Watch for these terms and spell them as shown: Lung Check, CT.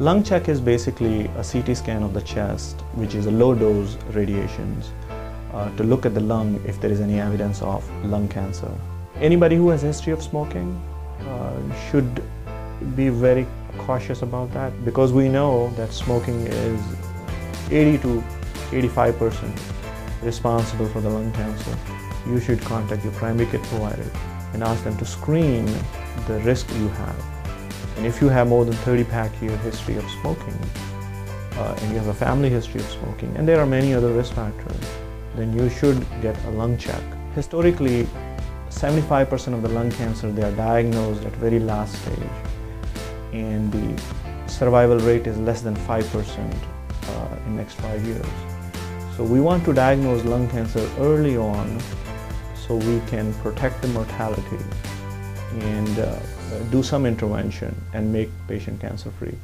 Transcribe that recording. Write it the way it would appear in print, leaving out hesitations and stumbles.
Lung check is basically a CT scan of the chest, which is a low dose radiations to look at the lung if there is any evidence of lung cancer. Anybody who has a history of smoking should be very cautious about that, because we know that smoking is 80 to 85% responsible for the lung cancer. You should contact your primary care provider and ask them to screen the risk you have. And if you have more than 30-pack-year history of smoking, and you have a family history of smoking, and there are many other risk factors, then you should get a lung check. Historically, 75% of the lung cancer, they are diagnosed at very last stage, and the survival rate is less than 5% in next 5 years. So we want to diagnose lung cancer early on so we can protect the mortality and do some intervention and make patient cancer-free.